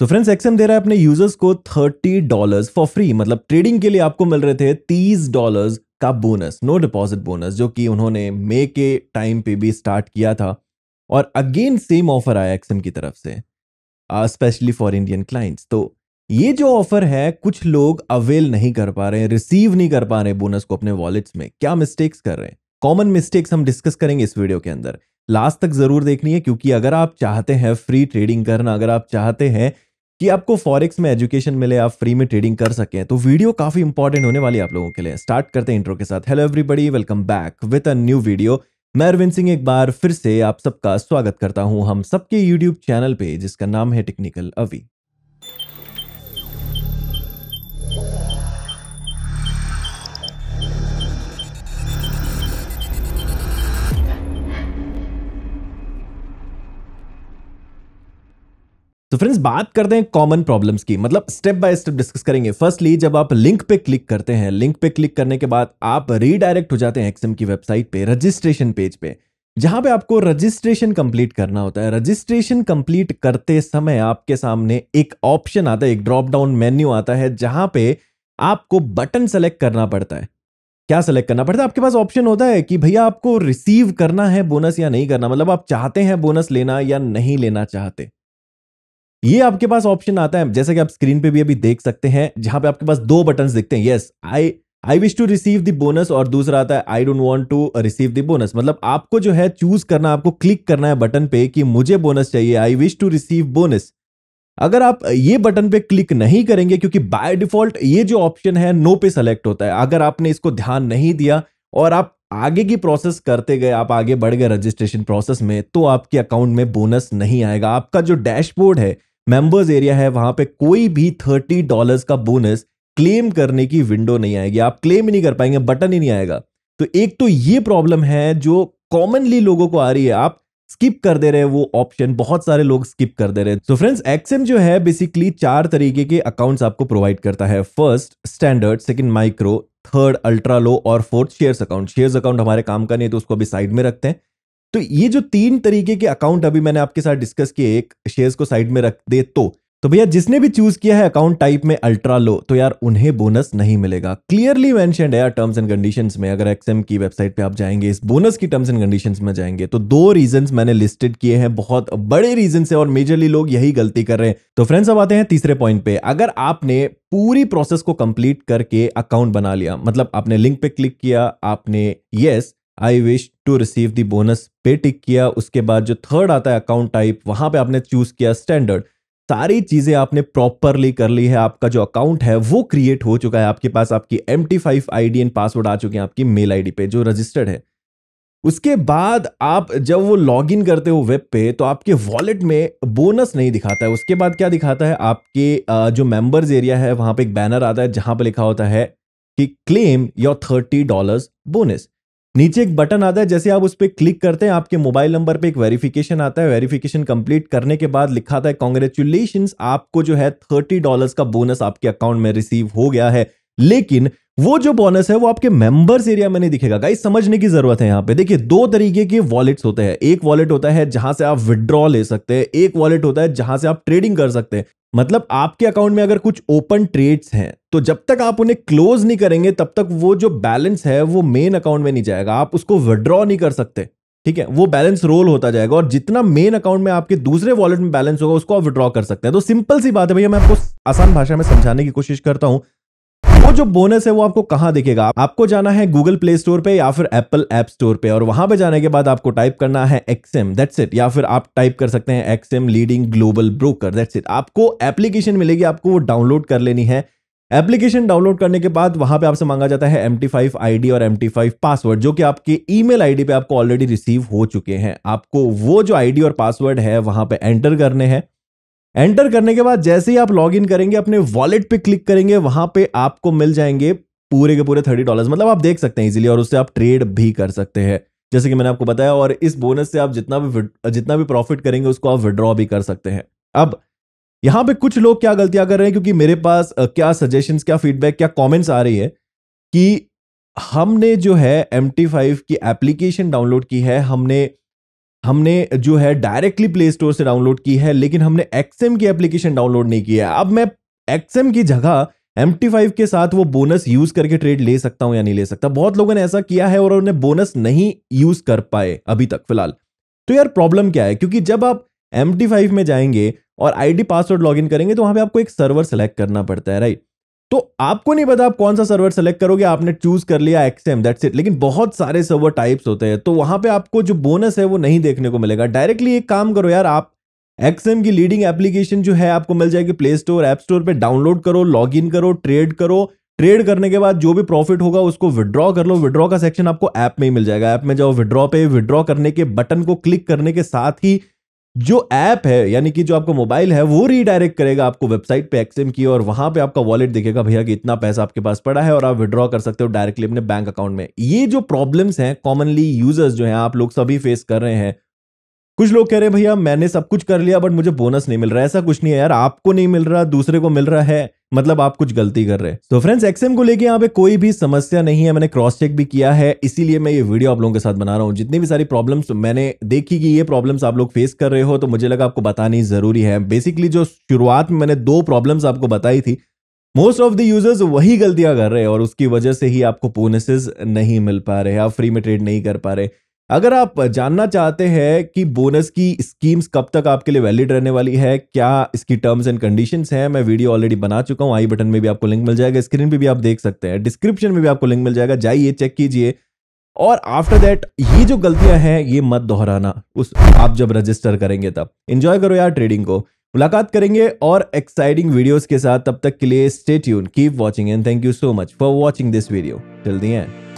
तो friends XM दे रहा है अपने यूजर्स को $30 फॉर फ्री, मतलब ट्रेडिंग के लिए आपको मिल रहे थे $30 का बोनस, नो डिपॉजिट बोनस, जो कि उन्होंने मई के टाइम पे भी स्टार्ट किया था। और अगेन सेम ऑफर आया XM की तरफ से, स्पेशली फॉर इंडियन क्लाइंट्स। तो ये जो ऑफर है कुछ लोग अवेल नहीं कर पा रहे हैं, रिसीव नहीं कर पा रहे बोनस को अपने वॉलेट्स में। क्या मिस्टेक्स कर रहे हैं, कॉमन मिस्टेक्स हम डिस्कस करेंगे इस वीडियो के अंदर, लास्ट तक जरूर देखनी है। क्योंकि अगर आप चाहते हैं फ्री ट्रेडिंग करना, अगर आप चाहते हैं कि आपको फॉरेक्स में एजुकेशन मिले, आप फ्री में ट्रेडिंग कर सकें, तो वीडियो काफी इंपॉर्टेंट होने वाली है आप लोगों के लिए। स्टार्ट करते हैं इंट्रो के साथ। Hello everybody, welcome back with a new video. मैं अरविंद सिंह एक बार फिर से आप सबका स्वागत करता हूं हम सबके YouTube चैनल पे, जिसका नाम है टेक्निकल अवी। तो फ्रेंड्स बात करते हैं कॉमन प्रॉब्लम्स की, मतलब स्टेप बाय स्टेप डिस्कस करेंगे। फर्स्टली जब आप लिंक पे क्लिक करते हैं, लिंक पे क्लिक करने के बाद आप रीडायरेक्ट हो जाते हैं XM की वेबसाइट पे, रजिस्ट्रेशन पेज पे, जहां पे आपको रजिस्ट्रेशन कंप्लीट करना होता है। रजिस्ट्रेशन कंप्लीट करते समय आपके सामने एक ऑप्शन आता है, एक ड्रॉप डाउन मेन्यू आता है, जहां पे आपको बटन सेलेक्ट करना पड़ता है। क्या सेलेक्ट करना पड़ता है? आपके पास ऑप्शन होता है कि भैया आपको रिसीव करना है बोनस या नहीं करना, मतलब आप चाहते हैं बोनस लेना या नहीं लेना चाहते, ये आपके पास ऑप्शन आता है। जैसे कि आप स्क्रीन पे भी अभी देख सकते हैं, जहां पे आपके पास दो बटन्स दिखते हैं, yes I wish to receive the bonus, और दूसरा आता है I don't want to receive the bonus. मतलब आपको जो है चूज करना, आपको क्लिक करना है बटन पे कि मुझे बोनस चाहिए, I wish to receive bonus. अगर आप ये बटन पे क्लिक नहीं करेंगे, क्योंकि बाय डिफॉल्ट ये जो ऑप्शन है नो पे सेलेक्ट होता है, अगर आपने इसको ध्यान नहीं दिया और आप आगे की प्रोसेस करते गए, आप आगे बढ़ गए रजिस्ट्रेशन प्रोसेस में, तो आपके अकाउंट में बोनस नहीं आएगा। आपका जो डैशबोर्ड है, मेंबर्स एरिया है, वहां पे कोई भी $30 का बोनस क्लेम करने की विंडो नहीं आएगी, आप क्लेम ही नहीं कर पाएंगे, बटन ही नहीं आएगा। तो एक तो ये प्रॉब्लम है जो कॉमनली लोगों को आ रही है, आप स्किप कर दे रहे हैं वो ऑप्शन, बहुत सारे लोग स्किप कर दे रहे हैं। तो फ्रेंड्स XM जो है बेसिकली 4 तरीके के अकाउंट्स आपको प्रोवाइड करता है, first standard, second micro, third ultra low, और fourth shares account. Shares account हमारे काम का नहीं है तो उसको अभी साइड में रखते हैं। तो ये जो 3 तरीके के अकाउंट अभी मैंने आपके साथ डिस्कस किए, एक शेयर्स को साइड में रख दे तो भैया जिसने भी चूज किया है अकाउंट टाइप में अल्ट्रा लो, तो यार उन्हें बोनस नहीं मिलेगा। क्लियरली मेंशन्ड है टर्म्स एंड कंडीशंस में, अगर XM की वेबसाइट पे आप जाएंगे, इस बोनस की टर्म्स एंड कंडीशंस में जाएंगे, तो 2 रीजंस मैंने लिस्टेड किए हैं, बहुत बड़े रीजंस है और मेजरली लोग यही गलती कर रहे हैं। तो फ्रेंड्स अब आते हैं तीसरे पॉइंट पे। अगर आपने पूरी प्रोसेस को कंप्लीट करके अकाउंट बना लिया, मतलब आपने लिंक पे क्लिक किया, आपने yes I wish to receive the bonus पे टिक किया, उसके बाद जो थर्ड आता है अकाउंट टाइप, वहां पर आपने चूज किया स्टैंडर्ड, सारी चीजें आपने प्रॉपरली कर ली है, आपका जो अकाउंट है वो क्रिएट हो चुका है, आपके पास आपकी MT5 आईडी एंड पासवर्ड आ चुके हैं आपकी मेल आईडी पे जो रजिस्टर्ड है। उसके बाद आप जब वो लॉगिन करते हो वेब पे, तो आपके वॉलेट में बोनस नहीं दिखाता है। उसके बाद क्या दिखाता है, आपके जो मेंबर्स एरिया है वहां पे एक बैनर आता है जहां पर लिखा होता है कि क्लेम योर $30 बोनस। नीचे एक बटन आता है, जैसे आप उस पर क्लिक करते हैं आपके मोबाइल नंबर पे एक वेरिफिकेशन आता है, वेरिफिकेशन कंप्लीट करने के बाद लिखा था कॉन्ग्रेचुलेशंस, आपको जो है $30 का बोनस आपके अकाउंट में रिसीव हो गया है। लेकिन वो जो बोनस है वो आपके मेंबर्स एरिया में नहीं दिखेगा। गाइस समझने की जरूरत है यहाँ पे, देखिए 2 तरीके के वॉलेट्स होते हैं, एक वॉलेट होता है जहां से आप विड्रॉ ले सकते हैं, एक वॉलेट होता है जहां से आप ट्रेडिंग कर सकते हैं। मतलब आपके अकाउंट में अगर कुछ ओपन ट्रेड्स हैं, तो जब तक आप उन्हें क्लोज नहीं करेंगे तब तक वो जो बैलेंस है वो मेन अकाउंट में नहीं जाएगा, आप उसको विड्रॉ नहीं कर सकते, ठीक है, वो बैलेंस रोल होता जाएगा। और जितना मेन अकाउंट में आपके दूसरे वॉलेट में बैलेंस होगा उसको आप विड्रॉ कर सकते हैं। तो सिंपल सी बात है भैया, मैं आपको आसान भाषा में समझाने की कोशिश करता हूं। वो जो बोनस है वो आपको कहां दिखेगा, आपको जाना है Google Play Store पे या फिर Apple App Store पे, और वहां पे जाने के बाद आपको टाइप करना है XM, दैट्स इट, या फिर आप टाइप कर सकते हैं XM leading global broker, that's it. आपको एप्लीकेशन मिलेगी, आपको वो डाउनलोड कर लेनी है। एप्लीकेशन डाउनलोड करने के बाद वहां पे आपसे मांगा जाता है MT5 आईडी और MT5 पासवर्ड, जो कि आपके ईमेल आईडी पे आपको ऑलरेडी रिसीव हो चुके हैं। आपको वो जो आईडी और पासवर्ड है वहां पे एंटर करने हैं। एंटर करने के बाद जैसे ही आप लॉग इन करेंगे, अपने वॉलेट पे क्लिक करेंगे, वहां पे आपको मिल जाएंगे पूरे के पूरे $30, मतलब आप देख सकते हैं इजीली, और उससे आप ट्रेड भी कर सकते हैं जैसे कि मैंने आपको बताया। और इस बोनस से आप जितना भी प्रॉफिट करेंगे उसको आप विड्रॉ भी कर सकते हैं। अब यहां पे कुछ लोग क्या गलतियां कर रहे हैं, क्योंकि मेरे पास क्या सजेशंस, क्या फीडबैक, क्या कॉमेंट्स आ रही है कि हमने जो है MT5 की एप्लीकेशन डाउनलोड की है, हमने हमने जो है डायरेक्टली प्ले स्टोर से डाउनलोड की है, लेकिन हमने XM की एप्लीकेशन डाउनलोड नहीं की है। अब मैं XM की जगह MT5 के साथ वो बोनस यूज करके ट्रेड ले सकता हूं या नहीं ले सकता। बहुत लोगों ने ऐसा किया है और उन्हें बोनस नहीं यूज कर पाए अभी तक फिलहाल। तो यार प्रॉब्लम क्या है, क्योंकि जब आप MT5 में जाएंगे और आईडी पासवर्ड लॉगिन करेंगे तो वहां पे आपको एक सर्वर सेलेक्ट करना पड़ता है, राइट। तो आपको नहीं पता आप कौन सा सर्वर सेलेक्ट करोगे, आपने चूज कर लिया XM, दैट्स इट। लेकिन बहुत सारे सर्वर टाइप्स होते हैं, तो वहां पे आपको जो बोनस है वो नहीं देखने को मिलेगा। डायरेक्टली एक काम करो यार, आप XM की लीडिंग एप्लीकेशन जो है आपको मिल जाएगी प्ले स्टोर, ऐप स्टोर पे डाउनलोड करो, लॉग इन करो। ट्रेड करने के बाद जो भी प्रॉफिट होगा उसको विड्रॉ कर लो। विड्रॉ का सेक्शन आपको ऐप में ही मिल जाएगा। ऐप में जाओ, विड्रॉ पे, विड्रॉ करने के बटन को क्लिक करने के साथ ही जो ऐप है यानी कि जो आपका मोबाइल है वो रीडायरेक्ट करेगा आपको वेबसाइट पे XM की, और वहां पे आपका वॉलेट दिखेगा भैया कि इतना पैसा आपके पास पड़ा है और आप विड्रॉ कर सकते हो डायरेक्टली अपने बैंक अकाउंट में। ये जो प्रॉब्लम्स हैं कॉमनली यूजर्स जो हैं आप लोग सभी फेस कर रहे हैं। कुछ लोग कह रहे हैं भैया मैंने सब कुछ कर लिया बट मुझे बोनस नहीं मिल रहा है। ऐसा कुछ नहीं है यार, आपको नहीं मिल रहा दूसरे को मिल रहा है, मतलब आप कुछ गलती कर रहे हैं। तो फ्रेंड्स XM को लेके यहाँ पे कोई भी समस्या नहीं है, मैंने क्रॉस चेक भी किया है, इसीलिए मैं ये वीडियो आप लोगों के साथ बना रहा हूँ। जितनी भी सारी प्रॉब्लम्स मैंने देखी कि ये प्रॉब्लम्स आप लोग फेस कर रहे हो, तो मुझे लगा आपको बतानी जरूरी है। बेसिकली जो शुरुआत में मैंने दो प्रॉब्लम्स आपको बताई थी, मोस्ट ऑफ द यूजर्स वही गलतियां कर रहे हैं और उसकी वजह से ही आपको बोनसेस नहीं मिल पा रहे, आप फ्री में ट्रेड नहीं कर पा रहे। अगर आप जानना चाहते हैं कि बोनस की स्कीम्स कब तक आपके लिए वैलिड रहने वाली है, क्या इसकी टर्म्स एंड कंडीशंस हैं, मैं वीडियो ऑलरेडी बना चुका हूं। आई बटन में भी आपको लिंक मिल जाएगा, स्क्रीन पे भी आप देख सकते हैं, डिस्क्रिप्शन में भी आपको लिंक मिल जाएगा, जाइए चेक कीजिए। और आफ्टर दैट ये जो गलतियां हैं ये मत दोहराना आप जब रजिस्टर करेंगे तब। एंजॉय करो यार ट्रेडिंग को, मुलाकात करेंगे और एक्साइटिंग वीडियोज के साथ। तब तक के लिए stay tune, keep watching and thank you so much for watching this video till the and.